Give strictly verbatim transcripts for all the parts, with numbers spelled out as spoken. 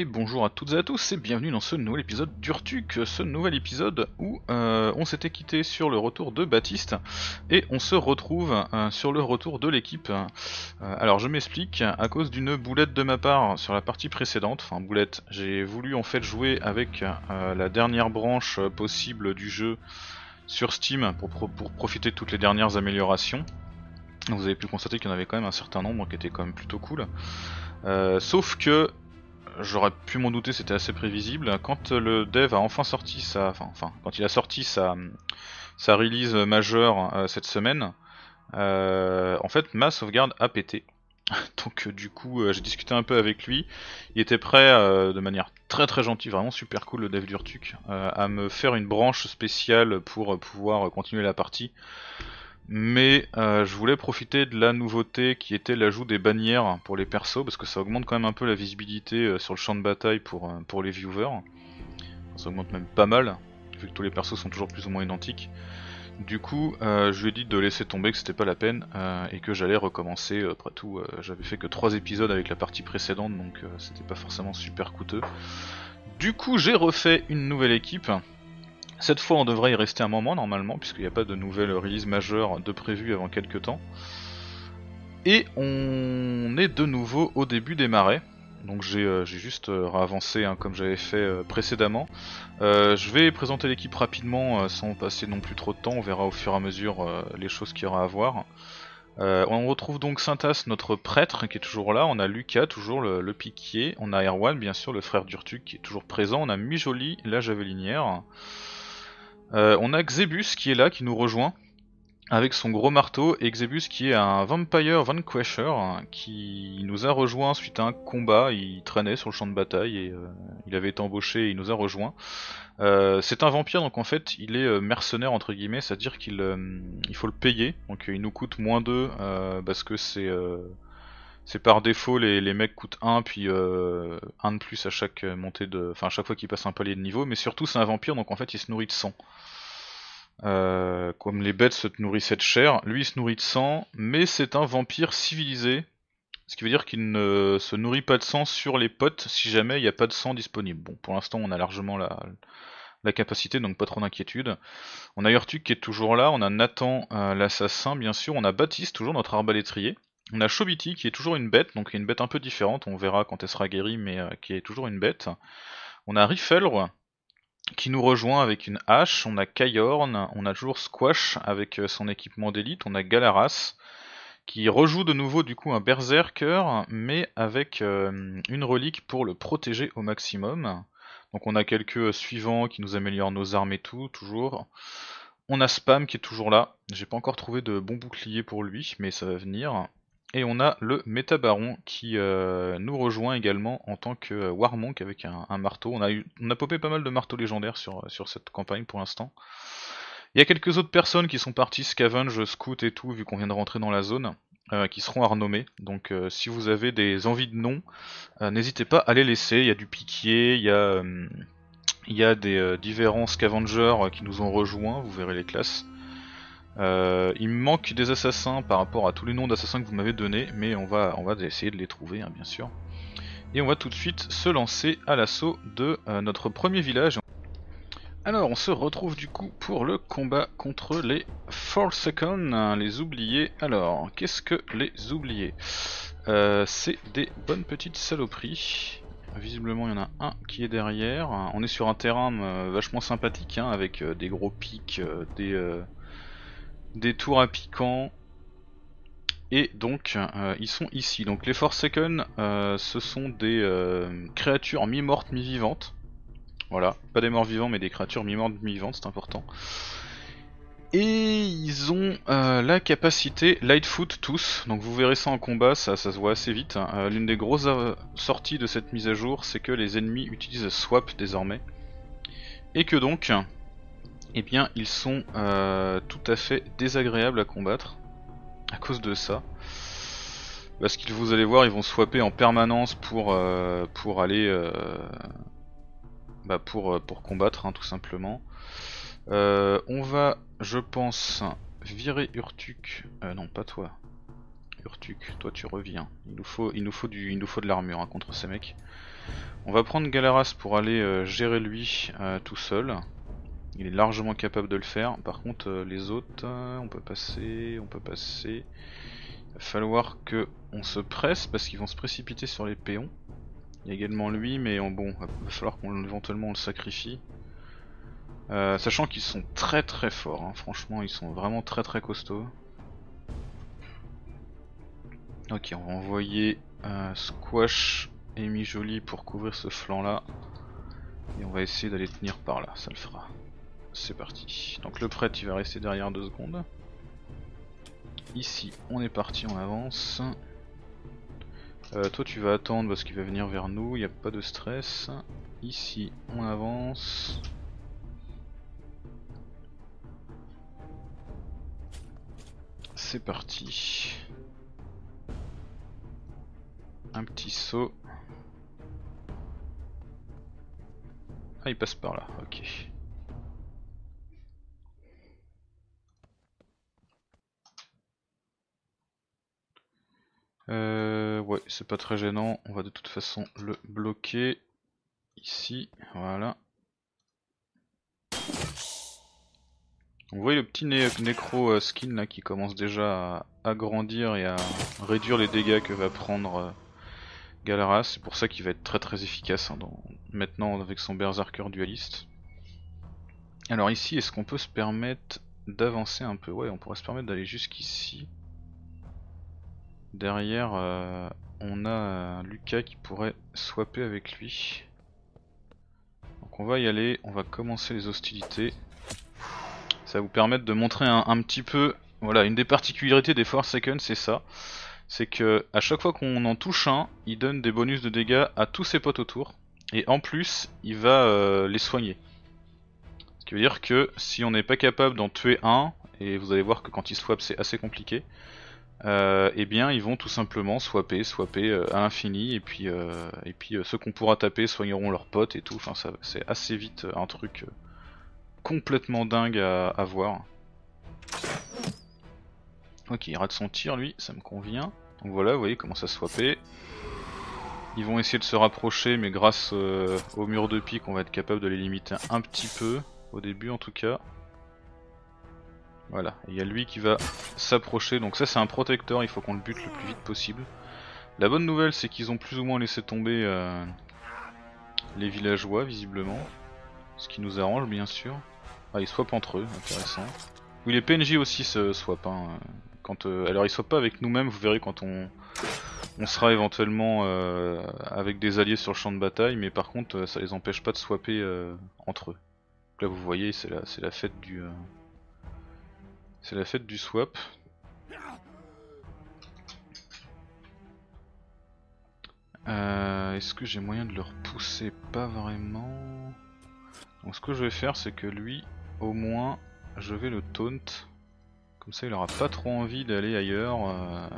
Et bonjour à toutes et à tous et bienvenue dans ce nouvel épisode d'Urtuk, ce nouvel épisode où euh, on s'était quitté sur le retour de Baptiste et on se retrouve euh, sur le retour de l'équipe. Euh, alors je m'explique, à cause d'une boulette de ma part sur la partie précédente, enfin boulette, j'ai voulu en fait jouer avec euh, la dernière branche possible du jeu sur Steam pour, pro pour profiter de toutes les dernières améliorations. Vous avez pu constater qu'il y en avait quand même un certain nombre qui étaient quand même plutôt cool, euh, sauf que j'aurais pu m'en douter, c'était assez prévisible. Quand le dev a enfin sorti sa, enfin, enfin quand il a sorti sa, sa release majeure euh, cette semaine, euh, en fait ma sauvegarde a pété. Donc euh, du coup euh, j'ai discuté un peu avec lui. Il était prêt euh, de manière très très gentille, vraiment super cool le dev d'Urtuk, euh, à me faire une branche spéciale pour euh, pouvoir continuer la partie. Mais euh, je voulais profiter de la nouveauté qui était l'ajout des bannières pour les persos, parce que ça augmente quand même un peu la visibilité euh, sur le champ de bataille pour, euh, pour les viewers. Ça augmente même pas mal, vu que tous les persos sont toujours plus ou moins identiques. Du coup, euh, je lui ai dit de laisser tomber, que c'était pas la peine, euh, et que j'allais recommencer. Après tout, euh, j'avais fait que trois épisodes avec la partie précédente, donc euh, c'était pas forcément super coûteux. Du coup, j'ai refait une nouvelle équipe. Cette fois on devrait y rester un moment normalement, puisqu'il n'y a pas de nouvelle release majeure de prévu avant quelques temps. Et on est de nouveau au début des marais. Donc j'ai euh, juste euh, avancé hein, comme j'avais fait euh, précédemment. Euh, je vais présenter l'équipe rapidement euh, sans passer non plus trop de temps. On verra au fur et à mesure euh, les choses qu'il y aura à voir. Euh, on retrouve donc Saint-As, notre prêtre, qui est toujours là. On a Lucas, toujours le, le piquier. On a Erwan, bien sûr, le frère d'Urtuk, qui est toujours présent. On a Mijoli, la javelinière. Euh, on a Xebus qui est là, qui nous rejoint avec son gros marteau, et Xebus qui est un Vampire Vanquisher hein, qui nous a rejoint suite à un combat. Il traînait sur le champ de bataille et euh, il avait été embauché et il nous a rejoint. Euh, c'est un vampire, donc en fait il est euh, mercenaire entre guillemets, c'est à dire qu'il euh, il faut le payer, donc euh, il nous coûte moins deux euh, parce que c'est euh, c'est par défaut, les, les mecs coûtent un, puis euh, un de plus à chaque montée de. Enfin à chaque fois qu'ils passent un palier de niveau, mais surtout c'est un vampire, donc en fait il se nourrit de sang. Euh, comme les bêtes se nourrissaient de chair, lui il se nourrit de sang, mais c'est un vampire civilisé. Ce qui veut dire qu'il ne se nourrit pas de sang sur les potes si jamais il n'y a pas de sang disponible. Bon, pour l'instant on a largement la. la capacité, donc pas trop d'inquiétude. On a Urtuk qui est toujours là, on a Nathan euh, l'assassin bien sûr, on a Baptiste, toujours notre arbalétrier. On a Shobiti qui est toujours une bête, donc une bête un peu différente, on verra quand elle sera guérie, mais euh, qui est toujours une bête. On a Riffel qui nous rejoint avec une hache, on a Kayorn, on a toujours Squash avec euh, son équipement d'élite, on a Galaras qui rejoue de nouveau du coup un berserker, mais avec euh, une relique pour le protéger au maximum. Donc on a quelques euh, suivants qui nous améliorent nos armes et tout, toujours. On a Spam qui est toujours là, j'ai pas encore trouvé de bon bouclier pour lui, mais ça va venir. Et on a le Métabaron qui euh, nous rejoint également en tant que euh, Warmonk avec un, un marteau. On a, eu, on a popé pas mal de marteaux légendaires sur, sur cette campagne pour l'instant. Il y a quelques autres personnes qui sont parties, Scavenge, Scout et tout, vu qu'on vient de rentrer dans la zone, euh, qui seront à renommer. Donc euh, si vous avez des envies de noms, euh, n'hésitez pas à les laisser. Il y a du piquier, il y a... Euh, il y a des euh, différents scavengers euh, qui nous ont rejoints, vous verrez les classes. Euh, il me manque des assassins par rapport à tous les noms d'assassins que vous m'avez donnés, mais on va, on va essayer de les trouver hein, bien sûr. Et on va tout de suite se lancer à l'assaut de euh, notre premier village. Alors on se retrouve du coup pour le combat contre les Forsaken, hein, les oubliés. Alors qu'est-ce que les oubliés? euh, C'est des bonnes petites saloperies. Visiblement il y en a un qui est derrière. On est sur un terrain euh, vachement sympathique hein, avec euh, des gros pics, euh, des, euh, des tours à piquant. Et donc euh, ils sont ici. Donc les Forsaken euh, ce sont des euh, créatures mi-mortes mi-vivantes. Voilà, pas des morts vivants mais des créatures mi-mortes mi-vivantes, c'est important. Et ils ont euh, la capacité Lightfoot tous, donc vous verrez ça en combat, ça, ça se voit assez vite. Euh, L'une des grosses euh, sorties de cette mise à jour, c'est que les ennemis utilisent Swap désormais. Et que donc, eh bien, ils sont euh, tout à fait désagréables à combattre à cause de ça. Parce que vous allez voir, ils vont swapper en permanence pour, euh, pour aller euh, bah pour, pour combattre hein, tout simplement. Euh, on va, je pense, virer Urtuk. Euh, non, pas toi. Urtuk, toi tu reviens. Il nous faut, il nous faut, du, il nous faut de l'armure hein, contre ces mecs. On va prendre Galaras pour aller euh, gérer lui euh, tout seul. Il est largement capable de le faire. Par contre euh, les autres, euh, on peut passer, on peut passer. Il va falloir que on se presse parce qu'ils vont se précipiter sur les péons. Il y a également lui, mais on, bon, il va falloir qu'on éventuellement on le sacrifie. Euh, sachant qu'ils sont très très forts, hein. Franchement ils sont vraiment très très costauds. Ok, on va envoyer euh, Squash et Mijoli pour couvrir ce flanc là. Et on va essayer d'aller tenir par là, ça le fera. C'est parti. Donc le prêtre il va rester derrière deux secondes. Ici on est parti, on avance. Euh, toi tu vas attendre parce qu'il va venir vers nous, il n'y a pas de stress. Ici on avance. C'est parti. Un petit saut. Ah, il passe par là, ok. Euh, ouais, c'est pas très gênant. On va de toute façon le bloquer. Ici, voilà. On voit le petit né nécro euh, skin là qui commence déjà à agrandir et à réduire les dégâts que va prendre euh, Galaras. C'est pour ça qu'il va être très très efficace hein, dans... maintenant avec son berserker dualiste. Alors ici, est-ce qu'on peut se permettre d'avancer un peu? Ouais, on pourrait se permettre d'aller jusqu'ici. Derrière, euh, on a euh, Lucas qui pourrait swapper avec lui. Donc on va y aller, on va commencer les hostilités. Ça va vous permettre de montrer un, un petit peu, voilà, une des particularités des Forsaken, c'est ça. C'est que à chaque fois qu'on en touche un, il donne des bonus de dégâts à tous ses potes autour. Et en plus, il va euh, les soigner. Ce qui veut dire que si on n'est pas capable d'en tuer un, et vous allez voir que quand il swap c'est assez compliqué, euh, et bien ils vont tout simplement swapper, swapper euh, à l'infini, et puis, euh, et puis euh, ceux qu'on pourra taper soigneront leurs potes et tout. Enfin, ça, c'est assez vite un truc... Euh, complètement dingue à, à voir. Ok, il rate son tir lui, ça me convient. Donc voilà, vous voyez comment ça se swapper. Ils vont essayer de se rapprocher, mais grâce euh, au mur de pique, on va être capable de les limiter un petit peu, au début en tout cas. Voilà, il y a lui qui va s'approcher, donc ça c'est un protecteur, il faut qu'on le bute le plus vite possible. La bonne nouvelle, c'est qu'ils ont plus ou moins laissé tomber euh, les villageois, visiblement. Ce qui nous arrange bien sûr. Ah, ils swappent entre eux, intéressant. Oui, les P N J aussi se swappent. Hein. Quand, euh, alors ils swappent pas avec nous-mêmes, vous verrez quand on, on sera éventuellement euh, avec des alliés sur le champ de bataille, mais par contre ça les empêche pas de swapper euh, entre eux. Donc là vous voyez, c'est la, c'est la fête du euh, c'est la fête du swap. Euh, Est-ce que j'ai moyen de le repousser? Pas vraiment. Donc ce que je vais faire, c'est que lui, au moins, je vais le taunt. Comme ça, il aura pas trop envie d'aller ailleurs euh,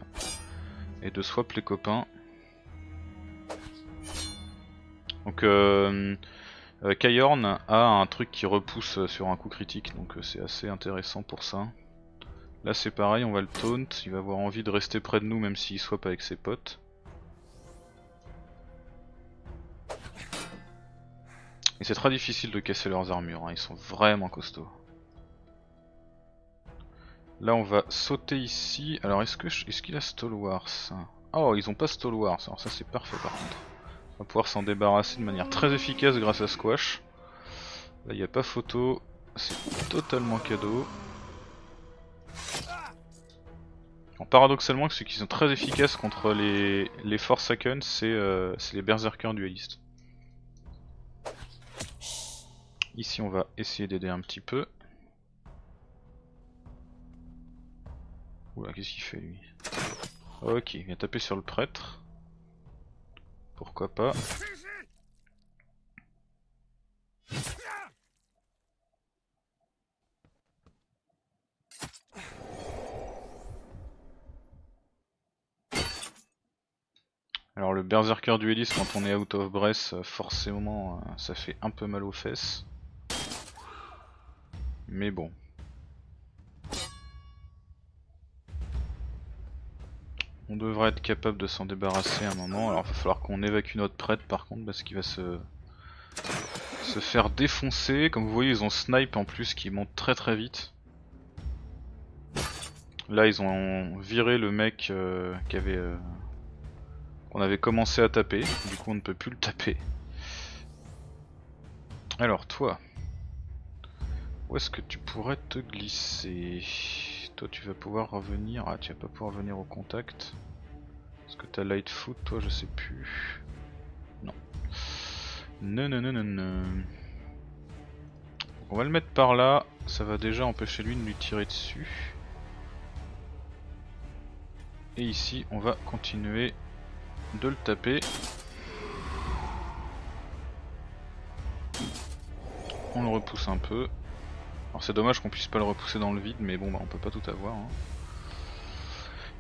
et de swap les copains. Donc euh, euh, Kayorn a un truc qui repousse sur un coup critique, donc euh, c'est assez intéressant pour ça. Là c'est pareil, on va le taunt, il va avoir envie de rester près de nous même s'il swap avec ses potes. Et c'est très difficile de casser leurs armures, hein. Ils sont vraiment costauds. Là on va sauter ici. Alors est-ce que je... est-ce qu'il a Stalwarts? Oh, ils ont pas Stalwarts, alors ça c'est parfait par contre. On va pouvoir s'en débarrasser de manière très efficace grâce à Squash. Là il n'y a pas photo, c'est totalement cadeau. Alors, paradoxalement, ceux qui sont très efficaces contre les, les Forsaken, c'est euh... les berserkers dualistes. Ici on va essayer d'aider un petit peu. Oula, qu'est-ce qu'il fait lui? Ok, il vient taper sur le prêtre. Pourquoi pas. Alors le berserker dueliste, quand on est out of breath, forcément ça fait un peu mal aux fesses. Mais bon. On devrait être capable de s'en débarrasser à un moment. Alors il va falloir qu'on évacue notre prêtre par contre parce qu'il va se... se faire défoncer. Comme vous voyez ils ont snipe en plus qui monte très très vite. Là ils ont viré le mec euh, qui avait... Euh... qu'on avait commencé à taper, du coup on ne peut plus le taper. Alors toi, où est-ce que tu pourrais te glisser? Toi tu vas pouvoir revenir, ah tu vas pas pouvoir venir au contact. Est-ce que t'as Lightfoot toi? Je sais plus. Non. Non non non non non. On va le mettre par là, ça va déjà empêcher lui de lui tirer dessus. Et ici on va continuer de le taper. On le repousse un peu. Alors c'est dommage qu'on puisse pas le repousser dans le vide, mais bon bah on peut pas tout avoir hein.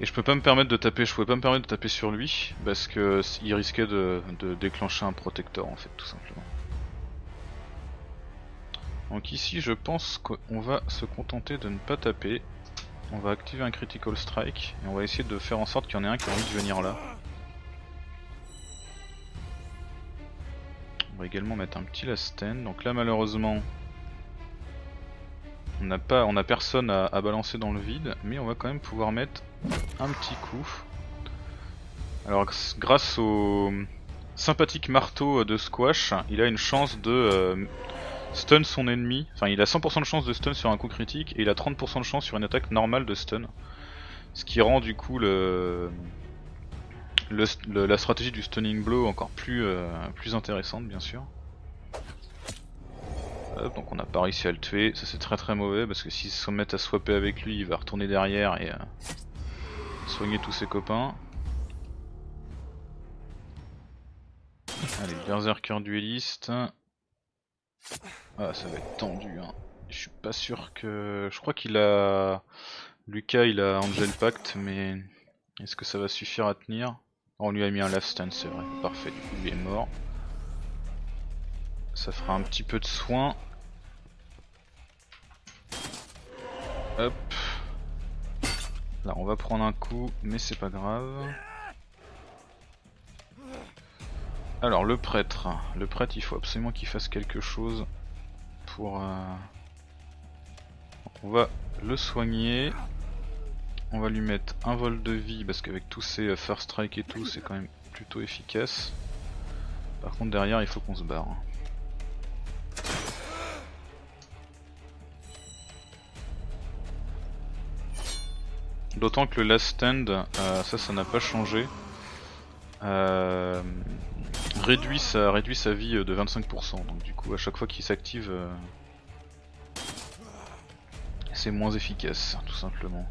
Et je peux pas me permettre de taper, je pouvais pas me permettre de taper sur lui parce que il risquait de, de déclencher un protecteur en fait tout simplement. Donc ici je pense qu'on va se contenter de ne pas taper. On va activer un critical strike et on va essayer de faire en sorte qu'il y en ait un qui a envie de venir là. On va également mettre un petit last stand. Donc là malheureusement on n'a pas, on a personne à, à balancer dans le vide, mais on va quand même pouvoir mettre un petit coup. Alors grâce au sympathique marteau de Squash, il a une chance de euh, stun son ennemi. Enfin il a cent pour cent de chance de stun sur un coup critique et il a trente pour cent de chance sur une attaque normale de stun. Ce qui rend du coup le... Le, le, la stratégie du stunning blow encore plus, euh, plus intéressante bien sûr. Hop, donc on a pas réussi à le tuer, ça c'est très très mauvais parce que s'ils se mettent à swapper avec lui il va retourner derrière et euh, soigner tous ses copains. Allez, berserker dueliste. Ah ça va être tendu hein. Je suis pas sûr que... Je crois qu'il a... Lucas il a Angel Pact mais... Est-ce que ça va suffire à tenir ? On lui a mis un last stand, c'est vrai, parfait, du coup il est mort. Ça fera un petit peu de soin. Hop. Là on va prendre un coup, mais c'est pas grave. Alors le prêtre. Le prêtre il faut absolument qu'il fasse quelque chose pour... Euh... On va le soigner. On va lui mettre un vol de vie parce qu'avec tous ces first strike et tout c'est quand même plutôt efficace. Par contre derrière il faut qu'on se barre. D'autant que le last stand, euh, ça ça n'a pas changé, euh, réduit, sa, réduit sa vie de vingt-cinq pour cent, donc du coup à chaque fois qu'il s'active euh, c'est moins efficace tout simplement.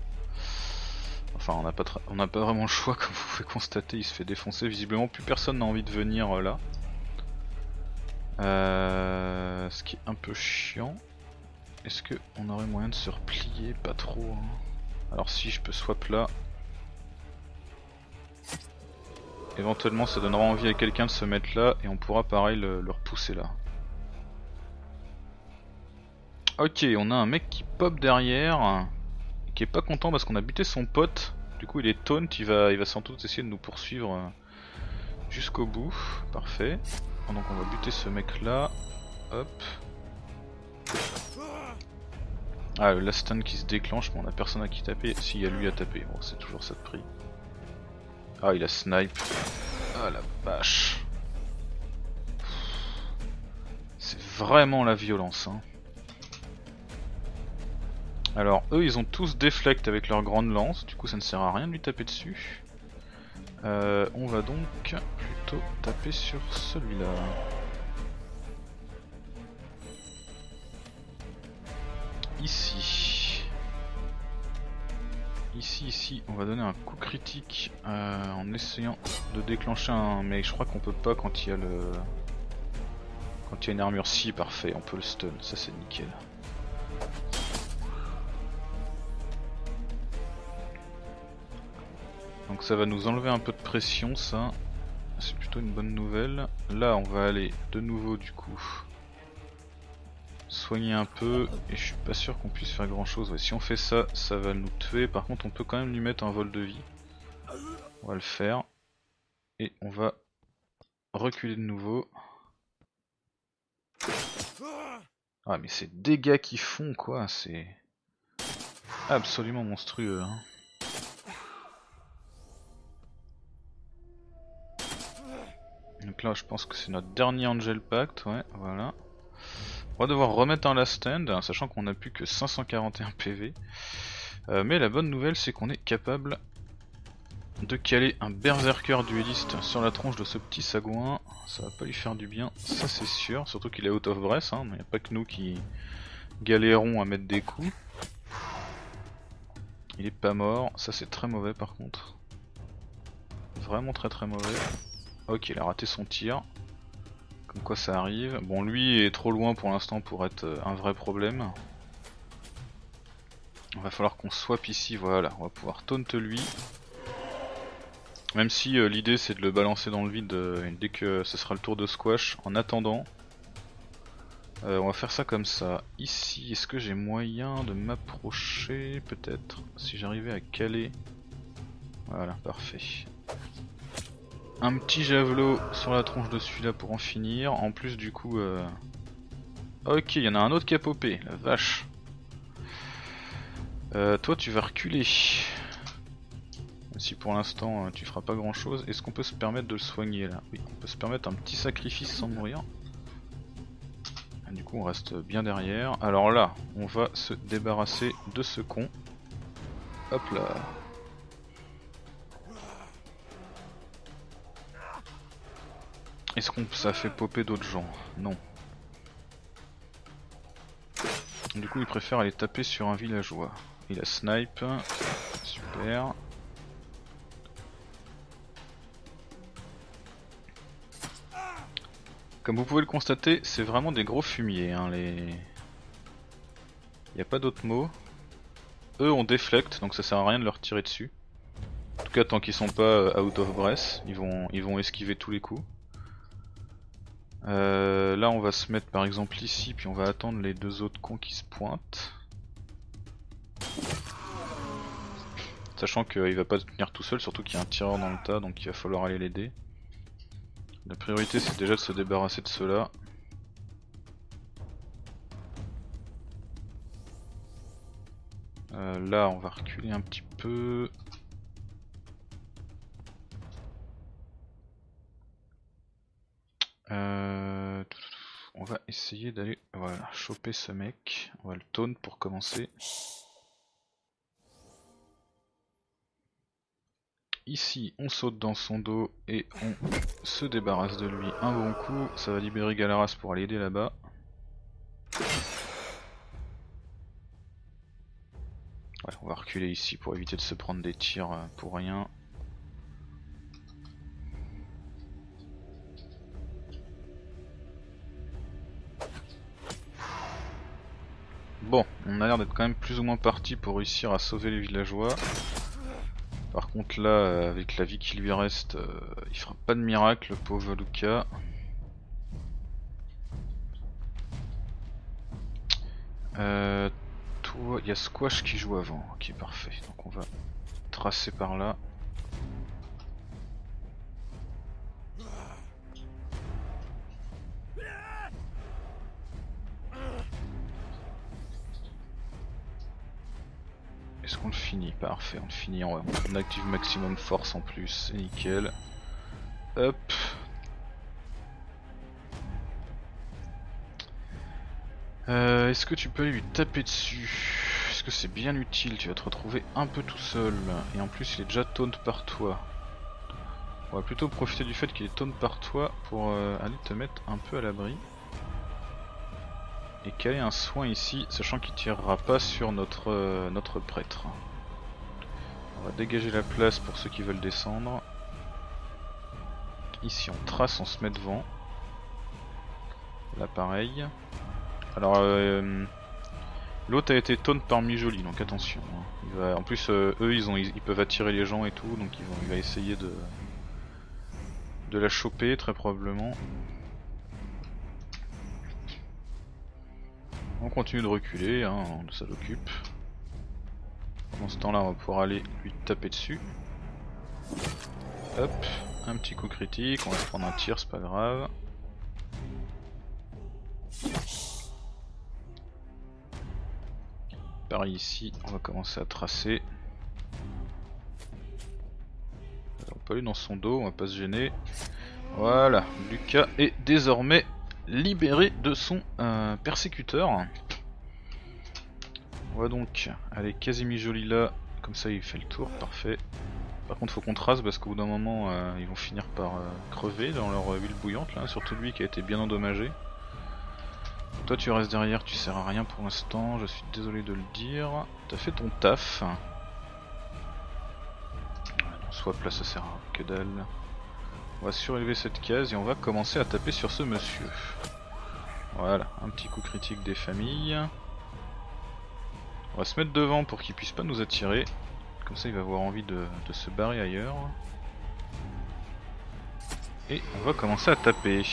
Enfin on n'a pas, on n'a pas vraiment le choix comme vous pouvez constater, il se fait défoncer, visiblement plus personne n'a envie de venir euh, là. Euh, ce qui est un peu chiant. Est-ce qu'on aurait moyen de se replier? Pas trop hein. Alors si je peux swap là, éventuellement ça donnera envie à quelqu'un de se mettre là et on pourra pareil le, le repousser là. Ok, on a un mec qui pop derrière, qui est pas content parce qu'on a buté son pote, du coup il est taunt, il va, il va sans doute essayer de nous poursuivre jusqu'au bout, parfait. Donc on va buter ce mec là, hop. Ah le last stand qui se déclenche, mais on a personne à qui taper, si il y a lui à taper, bon c'est toujours ça de prix. Ah il a snipe, ah la vache. C'est vraiment la violence hein. Alors eux ils ont tous deflect avec leur grande lance, du coup ça ne sert à rien de lui taper dessus. Euh, on va donc plutôt taper sur celui-là. Ici. Ici, ici, on va donner un coup critique euh, en essayant de déclencher un... Mais je crois qu'on peut pas quand il y a le... Quand il y a une armure, si parfait, on peut le stun, ça c'est nickel. Donc ça va nous enlever un peu de pression ça, c'est plutôt une bonne nouvelle. Là on va aller de nouveau du coup soigner un peu et je suis pas sûr qu'on puisse faire grand chose. Ouais, si on fait ça, ça va nous tuer, par contre on peut quand même lui mettre un vol de vie. On va le faire. Et on va reculer de nouveau. Ah mais ces dégâts qu'ils font quoi, c'est absolument monstrueux hein. Donc là je pense que c'est notre dernier Angel Pact, ouais voilà. On va devoir remettre un last stand, hein, sachant qu'on n'a plus que cinq cent quarante et un P V. Euh, mais la bonne nouvelle c'est qu'on est capable de caler un berserker dueliste sur la tronche de ce petit sagouin. Ça va pas lui faire du bien, ça c'est sûr, surtout qu'il est out of breath, hein, mais y a pas que nous qui galérons à mettre des coups. Il est pas mort, ça c'est très mauvais par contre. Vraiment très très mauvais. Ok, il a raté son tir. Comme quoi ça arrive. Bon, lui est trop loin pour l'instant pour être un vrai problème. Il va falloir qu'on swap ici, voilà, on va pouvoir taunt lui. Même si euh, l'idée c'est de le balancer dans le vide euh, dès que ce sera le tour de Squash. En attendant, euh, on va faire ça comme ça. Ici, est-ce que j'ai moyen de m'approcher peut-être? Si j'arrivais à caler. Voilà, parfait. Un petit javelot sur la tronche de celui-là pour en finir. En plus du coup... Euh... Ok, il y en a un autre qui a popé, la vache. Euh, toi tu vas reculer. Si pour l'instant tu feras pas grand chose, est-ce qu'on peut se permettre de le soigner là? Oui, on peut se permettre un petit sacrifice sans mourir. Et du coup on reste bien derrière. Alors là, on va se débarrasser de ce con. Hop là. Est-ce qu'on ça fait popper d'autres gens? Non. Du coup il préfère aller taper sur un villageois. Il a snipe. Super. Comme vous pouvez le constater, c'est vraiment des gros fumiers. Hein, les... Il n'y a pas d'autre mot. Eux on déflecte, donc ça sert à rien de leur tirer dessus. En tout cas tant qu'ils sont pas out of breath, ils vont, ils vont esquiver tous les coups. Euh, là on va se mettre par exemple ici, puis on va attendre les deux autres cons qui se pointent. Sachant qu'il va pas tenir tout seul, surtout qu'il y a un tireur dans le tas, donc il va falloir aller l'aider. La priorité c'est déjà de se débarrasser de ceux-là. Euh, là on va reculer un petit peu. Euh, on va essayer d'aller voilà, choper ce mec. On va le taunt pour commencer. Ici on saute dans son dos et on se débarrasse de lui un bon coup, ça va libérer Galaras pour aller aider là-bas. Ouais, on va reculer ici pour éviter de se prendre des tirs pour rien. Bon, on a l'air d'être quand même plus ou moins parti pour réussir à sauver les villageois. Par contre là, avec la vie qui lui reste, euh, il fera pas de miracle, le pauvre Lucas. Euh, toi, il y a Squash qui joue avant, ok parfait, donc on va tracer par là. Est-ce qu'on le finit? Parfait, on le finit, on, on active maximum force en plus, c'est nickel. Hop. Euh, Est-ce que tu peux lui taper dessus? Est-ce que c'est bien utile? Tu vas te retrouver un peu tout seul. Et en plus il est déjà taunt par toi. On va plutôt profiter du fait qu'il est taunt par toi pour euh, aller te mettre un peu à l'abri. Et caler un soin ici, sachant qu'il tirera pas sur notre, euh, notre prêtre. On va dégager la place pour ceux qui veulent descendre. Ici on trace, on se met devant. Là pareil. Alors euh, l'autre a été taunt par Mijoli, donc attention. Hein. Il va, en plus euh, eux ils, ont, ils, ils peuvent attirer les gens et tout, donc ils vont, il va essayer de, de la choper très probablement. On continue de reculer, hein, ça l'occupe. Pendant ce temps là on va pouvoir aller lui taper dessus. Hop, un petit coup critique, on va se prendre un tir, c'est pas grave. Pareil ici, on va commencer à tracer. Alors, on peut aller dans son dos, on va pas se gêner. Voilà, Lucas est désormais libéré de son euh, persécuteur. On va donc aller quasi Mijoli là, comme ça il fait le tour, parfait. Par contre faut qu'on trace parce qu'au bout d'un moment euh, ils vont finir par euh, crever dans leur euh, huile bouillante là, surtout lui qui a été bien endommagé. Toi tu restes derrière, tu sers à rien pour l'instant, je suis désolé de le dire. T'as fait ton taf. Non, swap là ça sert à que dalle. On va surélever cette case et on va commencer à taper sur ce monsieur. Voilà, un petit coup critique des familles. On va se mettre devant pour qu'il puisse pas nous attirer. Comme ça il va avoir envie de, de se barrer ailleurs. Et on va commencer à taper.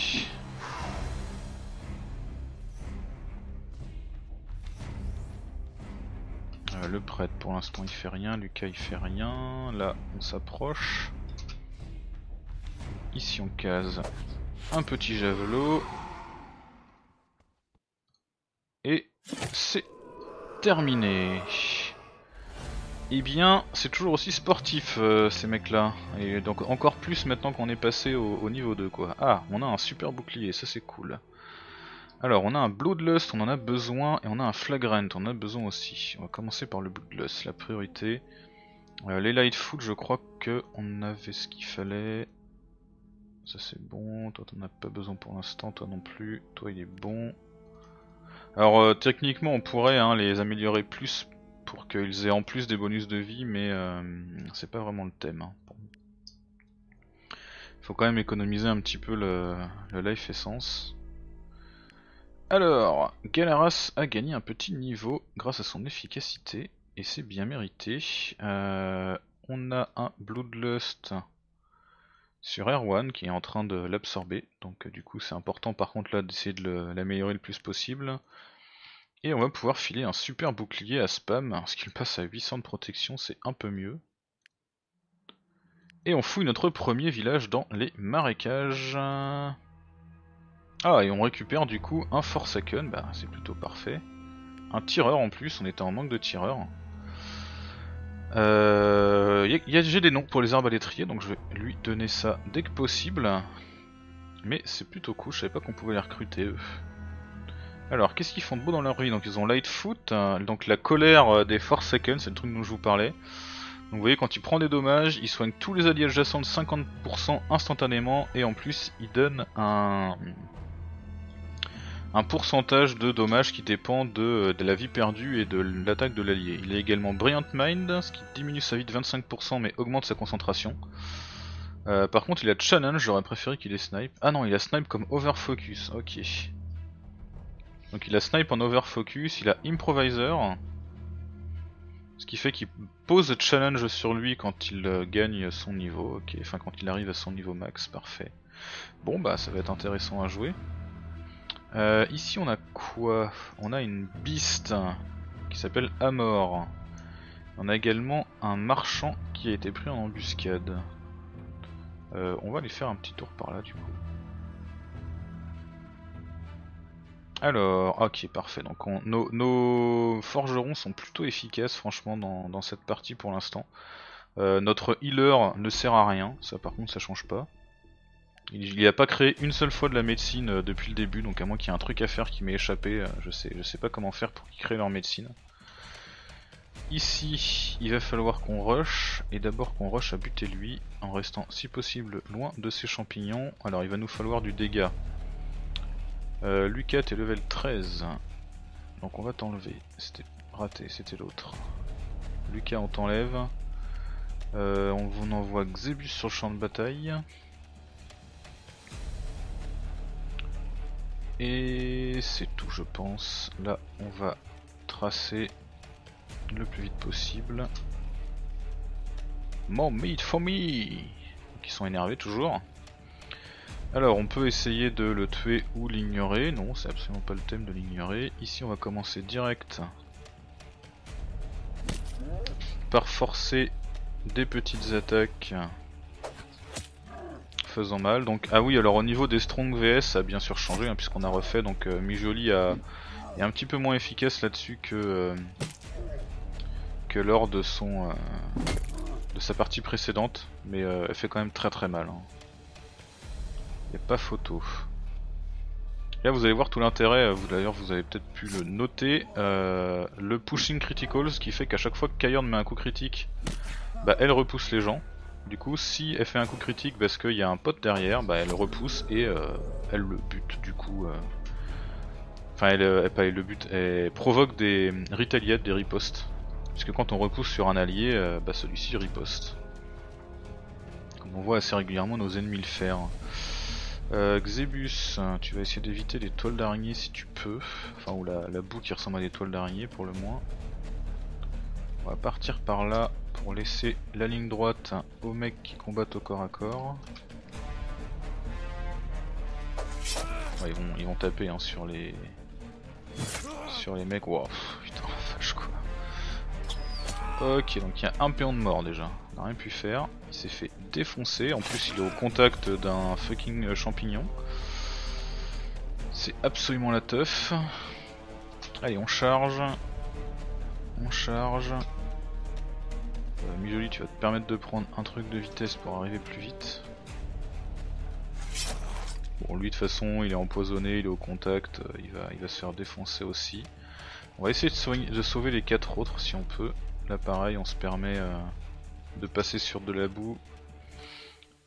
Euh, le prêtre pour l'instant il fait rien, Lucas il fait rien. Là on s'approche. Ici on case un petit javelot. Et c'est terminé. Eh bien, c'est toujours aussi sportif euh, ces mecs-là. Et donc encore plus maintenant qu'on est passé au, au niveau deux quoi. Ah, on a un super bouclier, ça c'est cool. Alors, on a un Bloodlust, on en a besoin, et on a un Flagrant, on en a besoin aussi. On va commencer par le Bloodlust, la priorité. Euh, les Lightfoot, je crois que on avait ce qu'il fallait. Ça c'est bon, toi t'en as pas besoin pour l'instant, toi non plus. Toi il est bon. Alors euh, techniquement on pourrait hein, les améliorer plus pour qu'ils aient en plus des bonus de vie, mais euh, c'est pas vraiment le thème. Hein. Bon. Faut quand même économiser un petit peu le, le life essence. Alors, Galaras a gagné un petit niveau grâce à son efficacité, et c'est bien mérité. Euh, on a un Bloodlust sur Erwan qui est en train de l'absorber, donc euh, du coup c'est important par contre là d'essayer de l'améliorer le, le plus possible. Et on va pouvoir filer un super bouclier à Spam, parce qu'il passe à huit cents de protection, c'est un peu mieux. Et on fouille notre premier village dans les marécages. Ah, et on récupère du coup un Forsaken, bah c'est plutôt parfait. Un tireur en plus, on était en manque de tireur. Euh, j'ai des noms pour les arbres à l'étrier, donc je vais lui donner ça dès que possible. Mais c'est plutôt cool, je savais pas qu'on pouvait les recruter eux. Alors, qu'est-ce qu'ils font de beau dans leur vie? Donc ils ont Lightfoot, euh, donc la colère euh, des Forsaken, c'est le truc dont je vous parlais. Donc vous voyez, quand il prend des dommages, il soigne tous les alliés adjacents de cinquante pour cent instantanément, et en plus il donne un, un pourcentage de dommages qui dépend de, de la vie perdue et de l'attaque de l'allié. Il a également Brilliant Mind, ce qui diminue sa vie de vingt-cinq pour cent mais augmente sa concentration. Euh, par contre il a Challenge, j'aurais préféré qu'il ait Snipe. Ah non, il a Snipe comme Overfocus, ok. Donc il a Snipe en Overfocus, il a Improviser, ce qui fait qu'il pose Challenge sur lui quand il euh, gagne son niveau, okay. Enfin quand il arrive à son niveau max, parfait. Bon bah ça va être intéressant à jouer. Euh, ici on a quoi? On a une Beast qui s'appelle Amor. On a également un Marchand qui a été pris en embuscade. Euh, on va aller faire un petit tour par là du coup. Alors, ok, parfait. Donc, on, nos, nos forgerons sont plutôt efficaces, franchement, dans, dans cette partie pour l'instant. Euh, notre healer ne sert à rien, ça par contre, ça change pas. Il n'a pas créé une seule fois de la médecine euh, depuis le début, donc à moins qu'il y ait un truc à faire qui m'ait échappé, euh, je sais, je sais pas comment faire pour qu'ils créent leur médecine. Ici, il va falloir qu'on rush, et d'abord qu'on rush à buter lui, en restant si possible loin de ses champignons. Alors, il va nous falloir du dégât. Euh, Lucas t'es level treize, donc on va t'enlever, c'était raté, c'était l'autre. Lucas on t'enlève, euh, on vous envoie Xebus sur le champ de bataille. Et c'est tout je pense, là on va tracer le plus vite possible. More meat for me! Qui sont énervés toujours. Alors on peut essayer de le tuer ou l'ignorer, non c'est absolument pas le thème de l'ignorer. Ici on va commencer direct par forcer des petites attaques faisant mal. Donc ah oui, alors au niveau des strong V S ça a bien sûr changé hein, puisqu'on a refait, donc euh, Mijoli a, est un petit peu moins efficace là-dessus que euh, que lors de son euh, de sa partie précédente, mais euh, elle fait quand même très très mal. Hein. Y a pas photo. Là vous allez voir tout l'intérêt, d'ailleurs vous avez peut-être pu le noter, euh, le pushing critical, ce qui fait qu'à chaque fois que Kayorn met un coup critique, bah, elle repousse les gens. Du coup si elle fait un coup critique parce qu'il y a un pote derrière, bah, elle repousse et euh, elle le bute du coup. Euh... Enfin elle, elle, elle, elle le bute, elle provoque des retaliates, des ripostes. Puisque quand on repousse sur un allié, euh, bah, celui-ci riposte. Comme on voit assez régulièrement nos ennemis le faire. Euh, Xebus, tu vas essayer d'éviter les toiles d'araignée si tu peux, enfin ou la, la boue qui ressemble à des toiles d'araignée pour le moins. On va partir par là pour laisser la ligne droite aux mecs qui combattent au corps à corps. Ouais, ils, vont, ils vont taper hein, sur les sur les mecs. Wow, putain la vache quoi. Ok, donc il y a un péon de mort déjà. On a rien pu faire, il s'est fait défoncer, en plus il est au contact d'un fucking champignon. C'est absolument la teuf. Allez on charge. On charge. Euh, Mijoli, tu vas te permettre de prendre un truc de vitesse pour arriver plus vite. Bon lui de toute façon il est empoisonné, il est au contact, euh, il, va, il va se faire défoncer aussi. On va essayer de sauver, de sauver les quatre autres si on peut. Là pareil on se permet... Euh, de passer sur de la boue,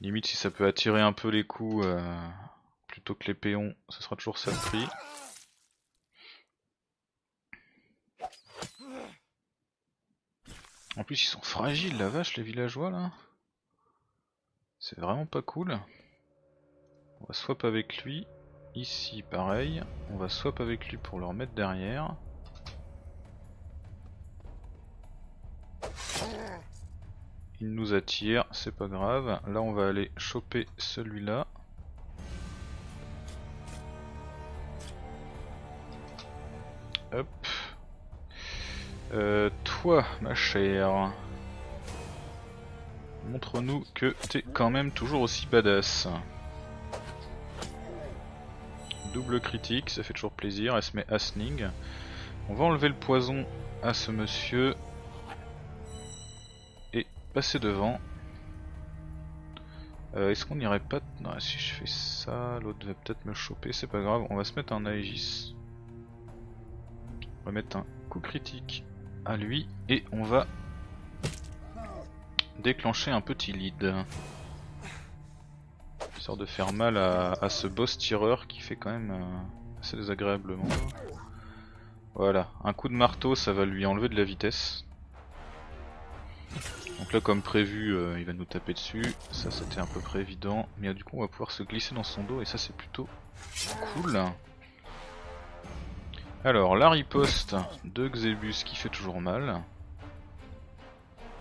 limite si ça peut attirer un peu les coups euh, plutôt que les péons, ce sera toujours ça le prix. En plus ils sont fragiles la vache les villageois là, c'est vraiment pas cool. On va swap avec lui, ici pareil, on va swap avec lui pour le remettre derrière. Il nous attire, c'est pas grave. Là on va aller choper celui-là. Hop. Euh, toi ma chère, montre-nous que t'es quand même toujours aussi badass. Double critique, ça fait toujours plaisir, elle se met à sning. On va enlever le poison à ce monsieur. Passer devant. Euh, Est-ce qu'on n'irait pas... Non, si je fais ça, l'autre va peut-être me choper, c'est pas grave. On va se mettre un Aegis. On va mettre un coup critique à lui et on va déclencher un petit lead. Histoire de faire mal à, à ce boss tireur qui fait quand même euh, assez désagréablement. Voilà, un coup de marteau, ça va lui enlever de la vitesse. Donc là comme prévu euh, il va nous taper dessus, ça c'était à peu près évident, mais euh, du coup on va pouvoir se glisser dans son dos et ça c'est plutôt cool. Alors la riposte de Xebus qui fait toujours mal,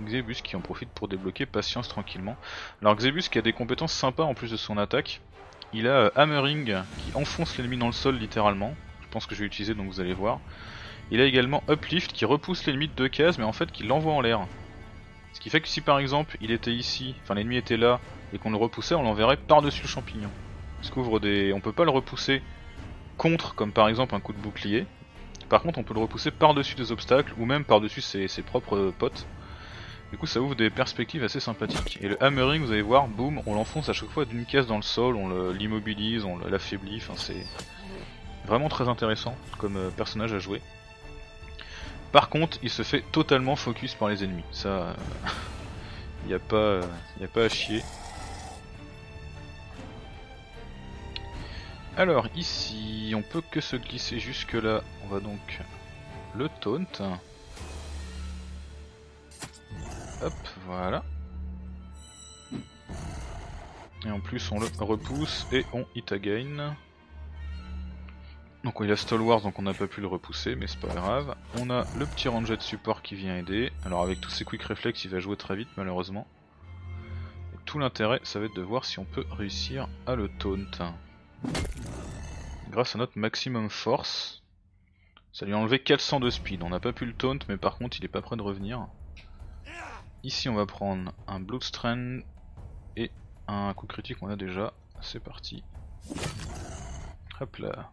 Xebus qui en profite pour débloquer patience tranquillement. Alors Xebus qui a des compétences sympas en plus de son attaque, il a euh, Hammering qui enfonce l'ennemi dans le sol littéralement, je pense que je vais l'utiliser donc vous allez voir. Il a également Uplift qui repousse l'ennemi de deux cases mais en fait qui l'envoie en l'air. Ce qui fait que si par exemple il était ici, enfin l'ennemi était là, et qu'on le repoussait, on l'enverrait par-dessus le champignon. Parce qu'ouvre des... on peut pas le repousser contre, comme par exemple un coup de bouclier. Par contre on peut le repousser par-dessus des obstacles, ou même par-dessus ses, ses propres potes. Du coup ça ouvre des perspectives assez sympathiques. Et le hammering, vous allez voir, boum, on l'enfonce à chaque fois d'une case dans le sol, on l'immobilise, on l'affaiblit, enfin c'est vraiment très intéressant comme personnage à jouer. Par contre, il se fait totalement focus par les ennemis. Ça, euh, y a pas, euh, y a pas à chier. Alors ici, on peut que se glisser jusque là. On va donc le taunt. Hop, voilà. Et en plus, on le repousse et on hit again. Donc il a Stalwars donc on n'a pas pu le repousser mais c'est pas grave. On a le petit ranger de support qui vient aider. Alors avec tous ses quick reflex il va jouer très vite malheureusement. Et tout l'intérêt ça va être de voir si on peut réussir à le taunt. Grâce à notre maximum force. Ça lui a enlevé quatre cents de speed. On n'a pas pu le taunt mais par contre il est pas prêt de revenir. Ici on va prendre un Bloodstrand et Un coup critique on a déjà, c'est parti. Hop là.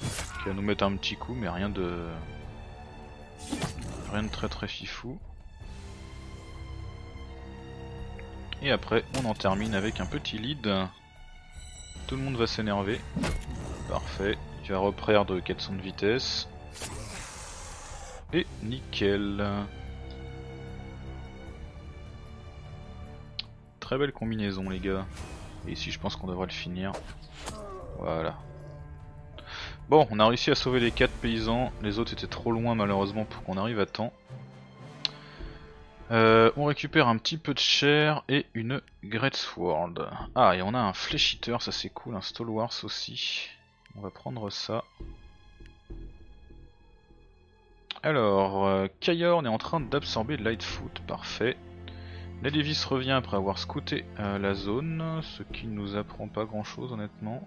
Qui va nous mettre un petit coup mais rien de... Rien de très très fifou. Et après on en termine avec un petit lead. Tout le monde va s'énerver. Parfait. Tu vas reperdre quatre cents de vitesse. Et nickel. Très belle combinaison les gars. Et ici je pense qu'on devrait le finir. Voilà. Bon, on a réussi à sauver les quatre paysans. Les autres étaient trop loin malheureusement pour qu'on arrive à temps. Euh, on récupère un petit peu de chair et une Great Sword. Ah, et on a un fléchiteur, ça c'est cool. Un Stalwart aussi. On va prendre ça. Alors, euh, Kayorn est en train d'absorber Lightfoot, parfait. Nelvis revient après avoir scouté euh, la zone, ce qui ne nous apprend pas grand chose honnêtement.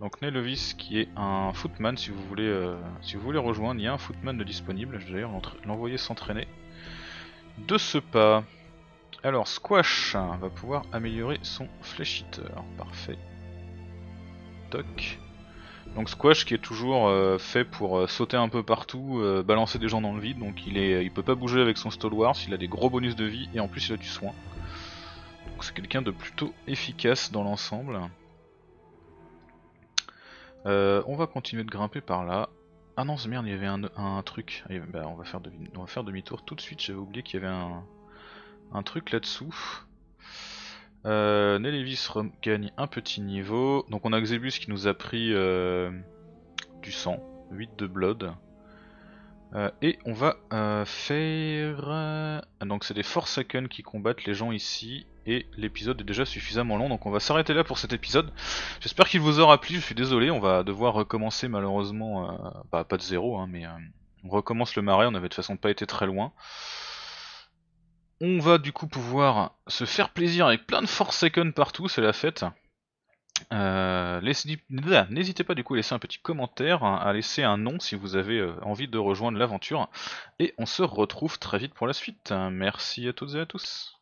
Donc Nelvis qui est un footman, si vous voulez, euh, si vous voulez rejoindre, il y a un footman de disponible, je vais d'ailleurs l'envoyer s'entraîner de ce pas. Alors Squash va pouvoir améliorer son fléchiteur, parfait. Toc. Donc Squash qui est toujours euh, fait pour euh, sauter un peu partout, euh, balancer des gens dans le vide, donc il est, il peut pas bouger avec son Stalwart, il a des gros bonus de vie et en plus il a du soin. Donc c'est quelqu'un de plutôt efficace dans l'ensemble. Euh, on va continuer de grimper par là. Ah non, c'est merde, il y avait un, un, un truc. Allez, bah, on va faire, faire demi-tour tout de suite, j'avais oublié qu'il y avait un, un truc là-dessous. Euh, Nelvis regagne un petit niveau, donc on a Xebus qui nous a pris euh, du sang, huit de blood, euh, et on va euh, faire... Euh, donc c'est des Forsaken qui combattent les gens ici, et l'épisode est déjà suffisamment long, donc on va s'arrêter là pour cet épisode. J'espère qu'il vous aura plu, je suis désolé, on va devoir recommencer malheureusement, euh, bah pas de zéro, hein, mais euh, on recommence le marais, on n'avait de toute façon pas été très loin. On va du coup pouvoir se faire plaisir avec plein de Forsaken partout, c'est la fête. Euh, N'hésitez pas du coup à laisser un petit commentaire, à laisser un nom si vous avez envie de rejoindre l'aventure. Et on se retrouve très vite pour la suite. Merci à toutes et à tous.